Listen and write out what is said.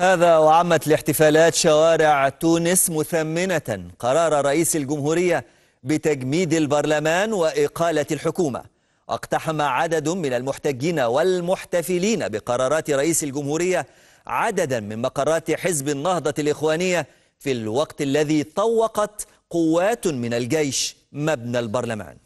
هذا وعمت الاحتفالات شوارع تونس مثمنة قرار رئيس الجمهورية بتجميد البرلمان وإقالة الحكومة. واقتحم عدد من المحتجين والمحتفلين بقرارات رئيس الجمهورية عددا من مقرات حزب النهضة الإخوانية في الوقت الذي طوقت قوات من الجيش مبنى البرلمان.